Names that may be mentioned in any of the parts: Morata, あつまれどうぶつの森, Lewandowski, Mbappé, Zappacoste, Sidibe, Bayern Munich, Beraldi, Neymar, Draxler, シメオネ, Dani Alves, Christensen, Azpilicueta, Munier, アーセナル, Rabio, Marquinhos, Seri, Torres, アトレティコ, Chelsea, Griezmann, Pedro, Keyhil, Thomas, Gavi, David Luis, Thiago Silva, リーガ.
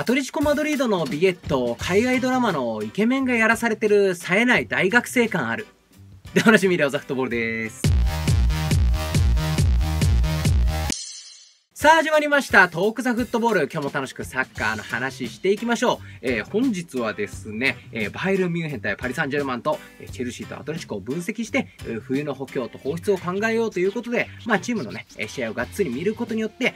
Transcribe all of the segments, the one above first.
アトレティコ・マドリードのビエット、海外ドラマのイケメンがやらされてる冴えない大学生感ある。で、おなじみでおざフットボールです。さあ始まりました。トークザフットボール。今日も楽しくサッカーの話していきましょう。本日はですね、バイエルン・ミュンヘン対パリ・サンジェルマンと、チェルシーとアトレティコを分析して、冬の補強と放出を考えようということで、まあチームのね、試合をがっつり見ることによって、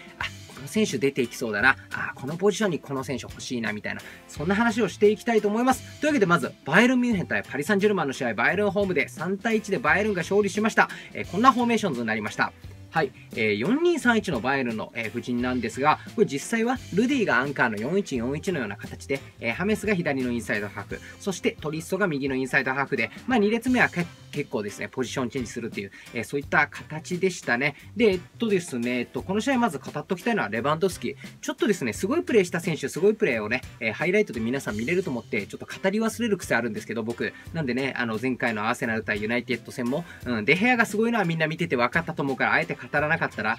選手出ていきそうだな、このポジションにこの選手欲しいなみたいな、そんな話をしていきたいと思います。というわけで、まずバイエルンミュンヘン対パリ・サンジェルマンの試合、バイエルンホームで3対1でバイエルンが勝利しました。こんなフォーメーションズになりました。はい、4-2-3-1 のバイエルンの、布陣なんですが、これ実際はルディがアンカーの 4-1-4-1 のような形で、ハメスが左のインサイドハーフ、そしてトリストが右のインサイドハーフで、まあ、2列目は結構ですね、ポジションチェンジするっていう、そういった形でしたね。で、ですね、この試合まず語っておきたいのはレバンドフスキ。ちょっとですね、すごいプレーした選手、すごいプレーをね、ハイライトで皆さん見れると思って、ちょっと語り忘れる癖あるんですけど、僕。なんでね、前回のアーセナル対ユナイテッド戦も、デヘアがすごいのはみんな見てて分かったと思うから、あえて語らなかったら、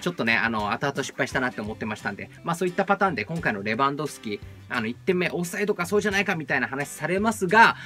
ちょっとね、後々失敗したなって思ってましたんで、まあそういったパターンで、今回のレバンドフスキ、1点目、オフサイドかそうじゃないかみたいな話されますが、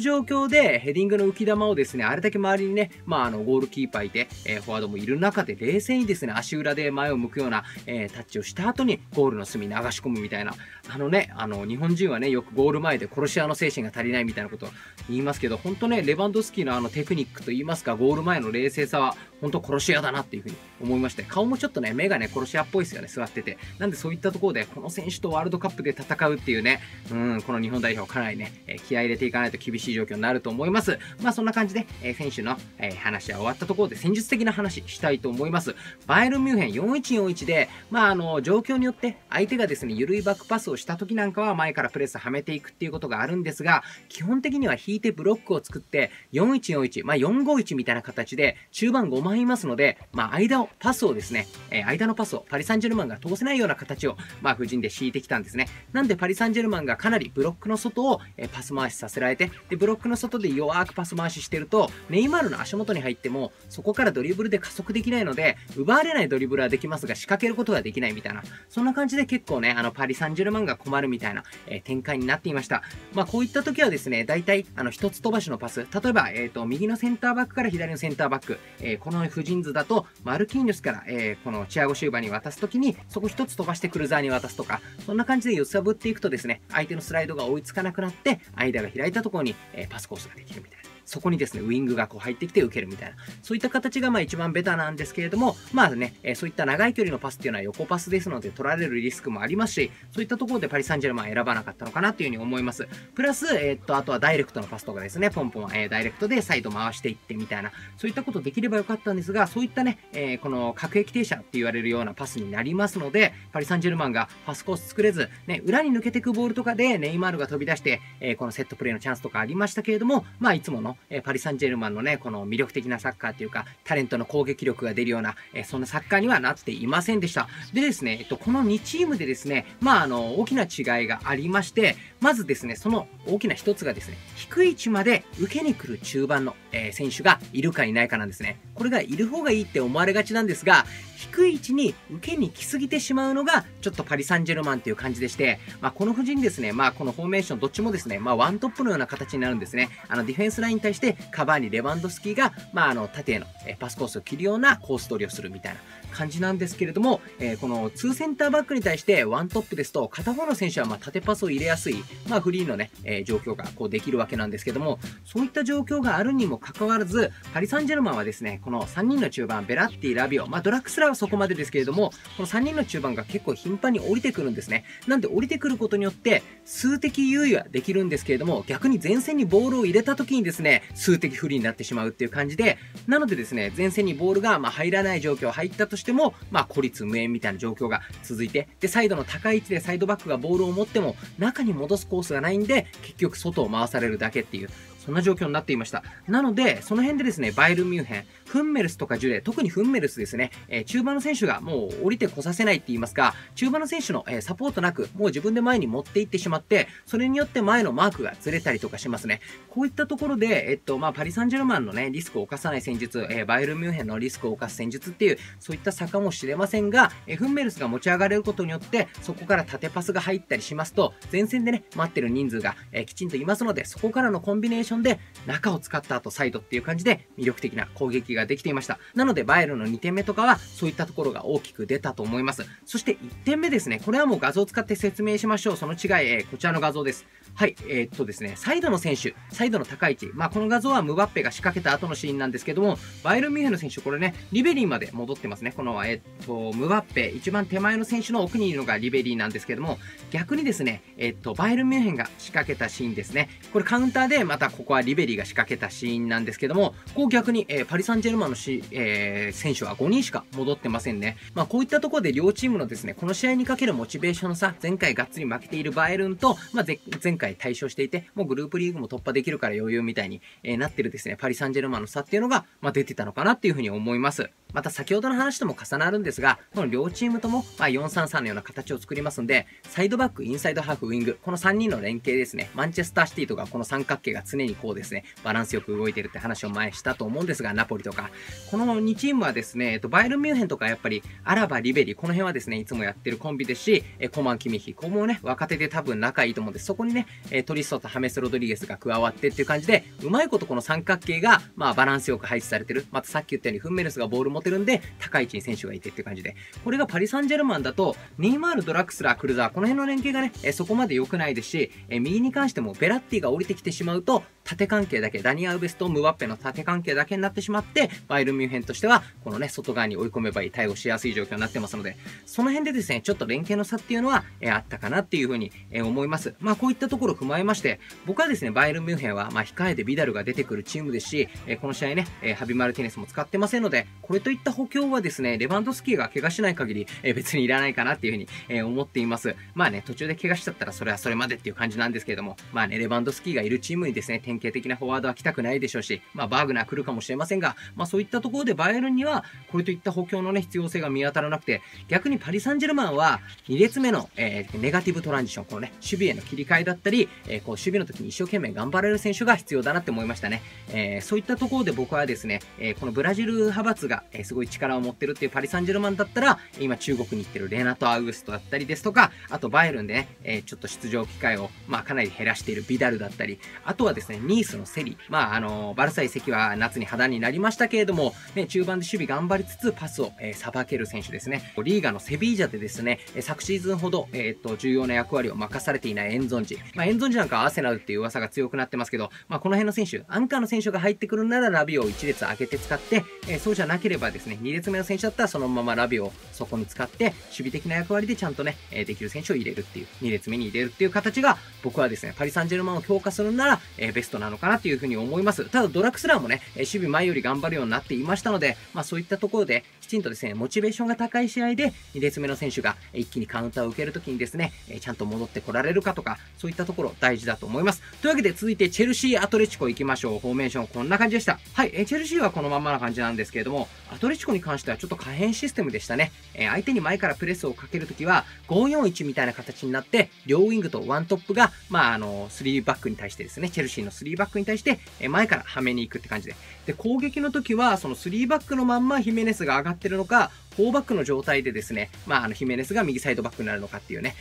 状況でヘディングの浮き球をですね、あれだけ周りにね、まあ、ゴールキーパーいて、フォワードもいる中で、冷静にですね、足裏で前を向くような、タッチをした後に、ゴールの隅に流し込むみたいな、日本人はね、よくゴール前で殺し屋の精神が足りないみたいなことを言いますけど、本当ね、レバンドフスキのテクニックといいますか、ゴール前の冷静さは、本当殺し屋だなっていうふうに思いまして、顔もちょっとね、目がね、殺し屋っぽいですよね、座ってて。なんでそういったところで、この選手とワールドカップで戦うっていうね、この日本代表、かなりね、気合い入れていかないと厳しい状況になると思います。まあそんな感じで、選手の、話は終わったところで戦術的な話したいと思います。バイエルンミュンヘン 4-1-4-1 で、まあ状況によって相手がですね、緩いバックパスをした時なんかは前からプレスはめていくっていうことがあるんですが、基本的には引いてブロックを作って、4-1-4-1、まあ 4-5-1 みたいな形で、中盤5枚いますので、まあパスをですね、間のパスをパリ・サンジェルマンが通せないような形を、まあ布陣で敷いてきたんですね。なんでパリ・サンジェルマンがかなりブロックの外を、パス回しさせられて、で、ブロックの外で弱くパス回ししてると、ネイマールの足元に入っても、そこからドリブルで加速できないので、奪われないドリブルはできますが、仕掛けることができないみたいな、そんな感じで結構ね、パリ・サンジェルマンが困るみたいな、展開になっていました。まあ、こういった時はですね、大体、一つ飛ばしのパス、例えば、右のセンターバックから左のセンターバック、この布陣図だと、マルキーニョスから、このチアゴ・シューバに渡すときに、そこ一つ飛ばしてクルザーに渡すとか、そんな感じで揺さぶっていくとですね、相手のスライドが追いつかなくなって、間が開いたところに、パスコースができるみたいな。そこにですね、ウイングがこう入ってきて受けるみたいな。そういった形がまあ一番ベタなんですけれども、まあね、そういった長い距離のパスっていうのは横パスですので取られるリスクもありますし、そういったところでパリ・サンジェルマン選ばなかったのかなというふうに思います。プラス、あとはダイレクトのパスとかですね、ポンポン、ダイレクトでサイド回していってみたいな、そういったことできればよかったんですが、そういったね、この各駅停車って言われるようなパスになりますので、パリ・サンジェルマンがパスコース作れず、ね、裏に抜けていくボールとかでネイマールが飛び出して、このセットプレーのチャンスとかありましたけれども、まあいつものパリ・サンジェルマンのね、この魅力的なサッカーというか、タレントの攻撃力が出るような、そんなサッカーにはなっていませんでした。でですね、この2チームでですね、まあ、大きな違いがありまして、まずですね、その大きな一つがですね、低い位置まで受けに来る中盤の、選手がいるかいないかなんですね。これがいる方がいいって思われがちなんですが、低い位置に受けに来すぎてしまうのが、ちょっとパリ・サンジェルマンという感じでして、まあ、この布陣ですね、まあ、このフォーメーションどっちもですね、まあ、ワントップのような形になるんですね。ディフェンスラインに対してカバーにレバンドフスキが、まあ、縦へのパスコースを切るようなコース取りをするみたいな感じなんですけれども、この2センターバックに対して1トップですと、片方の選手はまあ縦パスを入れやすい、まあ、フリーのね、状況がこうできるわけなんですけども、そういった状況があるにもかかわらず、パリ・サンジェルマンはですね、この3人の中盤、ベラッティ、ラビオ、まあ、ドラクスラはそこまでですけれども、この3人の中盤が結構頻繁に降りてくるんですね。なんで降りてくることによって数的優位はできるんですけれども、逆に前線にボールを入れた時にですね、数的不利になってしまうっていう感じで、なのでですね、前線にボールがまあ入らない状況、入ったとしても、まあ孤立無援みたいな状況が続いて、で、サイドの高い位置でサイドバックがボールを持っても、中に戻すコースがないんで、結局外を回されるだけっていう。そんな状況になっていました。なので、その辺でですね、バイエルンミュンヘン、フンメルスとかジュレ、特にフンメルスですね、中盤の選手がもう降りてこさせないって言いますか、中盤の選手のサポートなく、もう自分で前に持っていってしまって、それによって前のマークがずれたりとかしますね。こういったところで、パリ・サンジェルマンのね、リスクを犯さない戦術、バイエルンミュンヘンのリスクを犯す戦術っていう、そういった差かもしれませんが、フンメルスが持ち上がれることによって、そこから縦パスが入ったりしますと、前線でね、待ってる人数がきちんといますので、そこからのコンビネーションで中を使った後サイドっていう感じで魅力的な攻撃ができていました。なのでバイエルンの2点目とかはそういったところが大きく出たと思います。そして1点目ですね、これはもう画像を使って説明しましょう。その違い、こちらの画像です。はい、ですね、サイドの選手、サイドの高い位置、この画像はムバッペが仕掛けた後のシーンなんですけども、バイエルンミュンヘンの選手、これね、リベリーまで戻ってますね。この、ムバッペ、一番手前の選手の奥にいるのがリベリーなんですけども、逆にですね、バイエルンミュンヘンが仕掛けたシーンですね。これカウンターで、またここはリベリーが仕掛けたシーンなんですけども、こう逆に、パリ・サンジェルマンの選手は5人しか戻ってませんね。こういったところで両チームのですね、この試合にかけるモチベーションの差、前回がっつり負けているバイエルンと、前回対象していて、もうグループリーグも突破できるから余裕みたいになってるですね、パリ・サンジェルマンの差っていうのが、出てたのかなっていうふうに思います。また先ほどの話とも重なるんですが、この両チームとも、4-3-3 のような形を作りますんで、サイドバック、インサイドハーフ、ウィング、この3人の連携ですね、マンチェスターシティとかこの三角形が常にこうですね、バランスよく動いてるって話を前したと思うんですが、ナポリとか、この2チームはですね、バイエルンミュンヘンとかやっぱりアラバ、リベリ、この辺はですね、いつもやってるコンビですし、コマン、キミヒ、ここもね、若手で多分仲いいと思うんです。そこにね、トリストとハメス・ロドリゲスが加わってっていう感じで、うまいことこの三角形が、バランスよく配置されてる。またさっき言ったように、フンメルスがボール持てるんで、高い位置に選手がいてっていう感じで、これがパリ・サンジェルマンだと、ネイマール、ドラクスラー、クルザー、この辺の連携がね、そこまで良くないですし、右に関してもベラッティが降りてきてしまうと、縦関係だけ、ダニ・アウベスとムバッペの縦関係だけになってしまって、バイエルンミュンヘンとしては、このね、外側に追い込めばいい、対応しやすい状況になってますので、その辺でですね、ちょっと連携の差っていうのは、あったかなっていうふうに、思います。こういったところを踏まえまして、僕はですね、バイエルンミュンヘンは、控えでビダルが出てくるチームですし、この試合ね、ハビ・マルティネスも使ってませんので、これといった補強はですね、レバンドフスキが怪我しない限り、別にいらないかなっていうふうに、思っています。途中で怪我しちゃったら、それはそれまでっていう感じなんですけれども、レバンドフスキがいるチームにですね、典型的なフォワードは来たくないでしょうし、バーグナー来るかもしれませんが、そういったところでバイエルンには、これといった補強のね、必要性が見当たらなくて、逆にパリ・サンジェルマンは、2列目の、ネガティブトランジション、このね、守備への切り替えだったり、守備の時に一生懸命頑張れる選手が必要だなって思いましたね。そういったところで僕はですね、このブラジル派閥が、すごい力を持ってるっていうパリ・サンジェルマンだったら、今中国に行ってるレナト・アウエストだったりですとか、あとバイエルンでね、ちょっと出場機会を、かなり減らしているビダルだったり、あとはですね、ニースのセリ、バルサ移籍は夏に破談になりましたけれども、ね、中盤で守備頑張りつつパスをさばける選手ですね。リーガのセビージャでですね、昨シーズンほど、重要な役割を任されていないエンゾンジ。エンゾンジなんかアーセナルっていう噂が強くなってますけど、この辺の選手、アンカーの選手が入ってくるならラビオを1列上げて使って、そうじゃなければですね、2列目の選手だったらそのままラビオをそこに使って、守備的な役割でちゃんとね、できる選手を入れるっていう、2列目に入れるっていう形が、僕はですね、パリ・サンジェルマンを強化するなら、ベストなのかなというふうに思います。ただドラクスラーもね、守備前より頑張るようになっていましたので、そういったところで、きちんとですね、モチベーションが高い試合で、2列目の選手が一気にカウンターを受けるときにですね、ちゃんと戻ってこられるかとか、そういったところ大事だと思います。というわけで続いて、チェルシー・アトレチコ行きましょう。フォーメーションこんな感じでした。はい、チェルシーはこのままな感じなんですけれども、アトレチコに関してはちょっと可変システムでしたね。相手に前からプレスをかけるときは、5-4-1 みたいな形になって、両ウィングとワントップが、3バックに対してですね、チェルシーの3バックに対して、前からはめに行くって感じで。で、攻撃のときは、その3バックのまんまヒメネスが上がってるのか、4バックの状態でですね、ヒメネスが右サイドバックになるのかっていうね、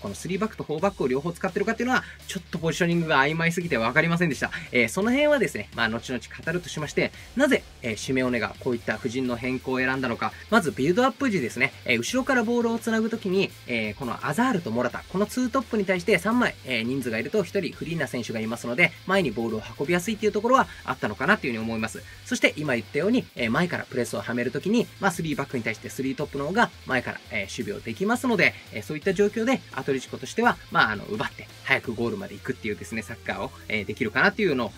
この3バックと4バックを両方使ってるかっていうのは、ちょっとポジショニングが曖昧すぎて分かりませんでした。その辺はですね、後々語るとしまして、なぜ、シメオネがこういった布陣の変更を選んだのか、まずビルドアップ時ですね、後ろからボールを繋ぐときに、このアザールとモラタ、この2トップに対して3枚、人数がいると1人フリーな選手がいますので、前にボールを運びやすいっていうところはあったのかなというふうに思います。そして今言ったように、前からプレスをはめるときに、3バックに対して3トップの方が前から守備をできますので、そういった状況でアトレチコとしては、奪って早くゴールまで行くっていうですね、サッカーを、できるかなっていうのを、考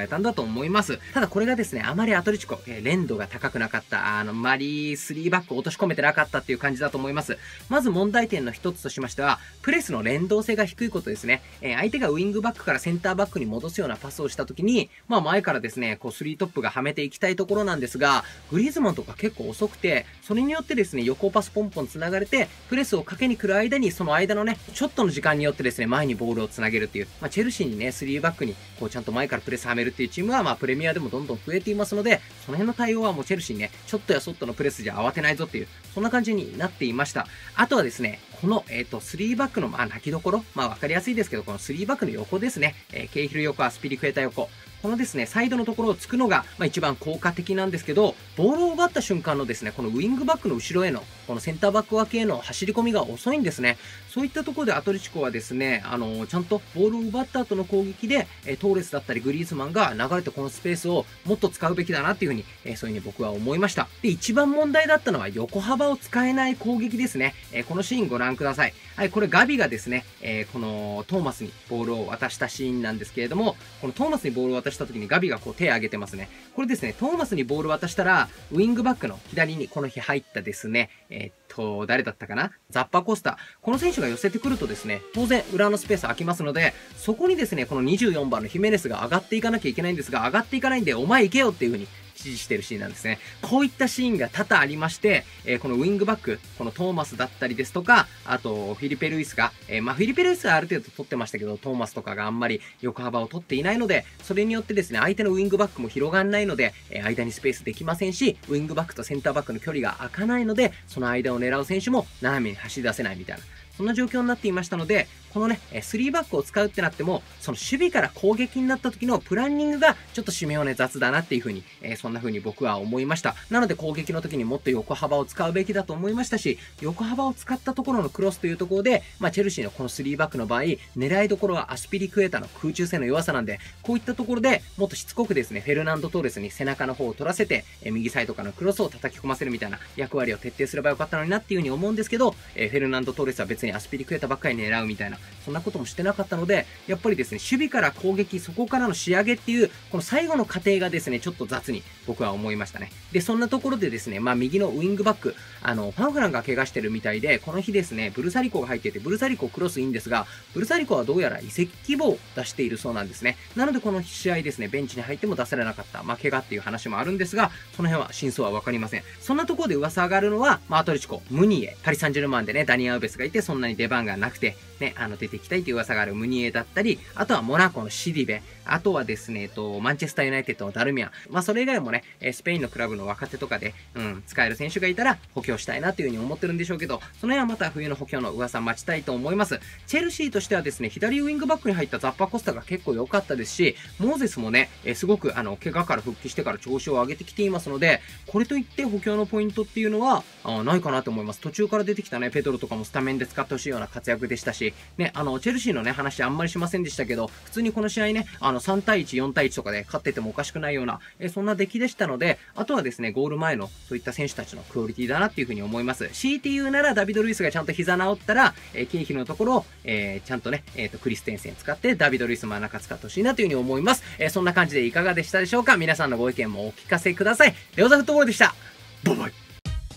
えたんだと思います。ただこれがですね、あまりアトレチコ、連動が高くなかった、マリー3バックを落とし込めてなかったっていう感じだと思います。まず問題点の一つとしましては、プレスの連動性が低いことですね。相手がウィングバックからセンターバックに戻すようなパスをした時に、まあ前からですね、こう3トップがはめていきたいところなんですが、グリーズマンとか結構遅くて、それによってですね、横パスポンポン繋がれて、プレスをかけに来る間に、その間のね、ちょっとの時間によってですね、前にボールを繋げるっていう、まあチェルシーにね、3バックに、こうちゃんと前からプレスはめるっていうチームは、まあプレミアでもどんどん増えていますので、その辺の対応はもうチェルシーにね、ちょっとやそっとのプレスじゃ慌てないぞっていう、そんな感じになっていました。あとはですね、この、3バックの、まあ、泣きどころ、まあ、わかりやすいですけど、この3バックの横ですね。ケイヒル横、アスピリクエタ横。このですね、サイドのところを突くのが、まあ、一番効果的なんですけど、ボールを奪った瞬間のですね、このウィングバックの後ろへの、このセンターバック脇への走り込みが遅いんですね。そういったところでアトレチコはですね、ちゃんとボールを奪った後の攻撃で、トーレスだったりグリーズマンが流れてこのスペースをもっと使うべきだなっていうふうに、そういうふうに僕は思いました。で、一番問題だったのは横幅を使えない攻撃ですね。このシーンご覧ください。はい、これガビがですね、このトーマスにボールを渡したシーンなんですけれども、このトーマスにボールを渡した時にガビがこう手を挙げてますね。これですね、トーマスにボールを渡したら、ウィングバックの左にこの日入ったですね、誰だったかな？ザッパコスタ。この選手が寄せてくるとですね、当然裏のスペース空きますので、そこにですね、この24番のヒメネスが上がっていかなきゃいけないんですが、上がっていかないんで、お前行けよっていう風に指示してるシーンなんですね。こういったシーンが多々ありまして、このウィングバック、このトーマスだったりですとか、あと、フィリペ・ルイスが、まあ、フィリペ・ルイスはある程度取ってましたけど、トーマスとかがあんまり横幅を取っていないので、それによってですね、相手のウィングバックも広がんないので、間にスペースできませんし、ウィングバックとセンターバックの距離が空かないので、その間を狙う選手も斜めに走り出せないみたいな。そんな状況になっていましたので、このね、3バックを使うってなっても、その守備から攻撃になった時のプランニングが、ちょっとシメオネ雑だなっていう風に、そんな風に僕は思いました。なので攻撃の時にもっと横幅を使うべきだと思いましたし、横幅を使ったところのクロスというところで、まあ、チェルシーのこの3バックの場合、狙いどころはアスピリクエタの空中戦の弱さなんで、こういったところでもっとしつこくですね、フェルナンド・トーレスに背中の方を取らせて、右サイドからのクロスを叩き込ませるみたいな役割を徹底すればよかったのになっていう風に思うんですけど、フェルナンド・トーレスは別にアスピリクエタばっかり狙うみたいな、そんなこともしてなかったので、やっぱりですね、守備から攻撃、そこからの仕上げっていう、この最後の過程がですね、ちょっと雑に僕は思いましたね。で、そんなところでですね、まあ右のウィングバック、ファンフランが怪我してるみたいで、この日ですね、ブルサリコが入っていて、ブルサリコクロスいいんですが、ブルサリコはどうやら移籍希望を出しているそうなんですね。なのでこの試合ですね、ベンチに入っても出されなかった、まあ怪我っていう話もあるんですが、その辺は真相はわかりません。そんなところで噂上がるのは、まあアトレチコ、ムニエ、パリ・サンジェルマンでね、ダニア・ウベスがいて、そんなに出番がなくて、ね、出てきたいという噂があるムニエだったり、あとはモナコのシディベ、あとはですね、マンチェスターユナイテッドのダルミアン、まあそれ以外もね、スペインのクラブの若手とかで、使える選手がいたら補強したいなという風に思ってるんでしょうけど、その辺はまた冬の補強の噂待ちたいと思います。チェルシーとしてはですね、左ウィングバックに入ったザッパコスタが結構良かったですし、モーゼスもね、すごく怪我から復帰してから調子を上げてきていますので、これといって補強のポイントっていうのは、ないかなと思います。途中から出てきたね、ペドロとかもスタメンで使ってほしいような活躍でしたし、ね、チェルシーのね、話あんまりしませんでしたけど、普通にこの試合ね、3対1、4対1とかで勝っててもおかしくないような、そんな出来でしたので、あとはですね、ゴール前のそういった選手たちのクオリティだなっていうふうに思います。CTU ならダビド・ルイスがちゃんと膝治ったら、ケイヒルのところを、ちゃんとね、クリステンセン使って、ダビド・ルイス真ん中使ってほしいなというふうに思います。そんな感じでいかがでしたでしょうか？皆さんのご意見もお聞かせください。レオザフットボールでした。バイバイ。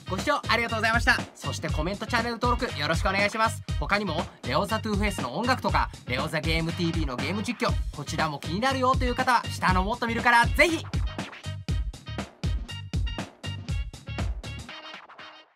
ご視聴ありがとうございました。そしてコメント、チャンネル登録よろしくお願いします。他にも、レオザ2FACEの音楽とか、レオザゲーム TV のゲーム実況、こちらも気になるよという方は、下のもっと見るから、ぜひ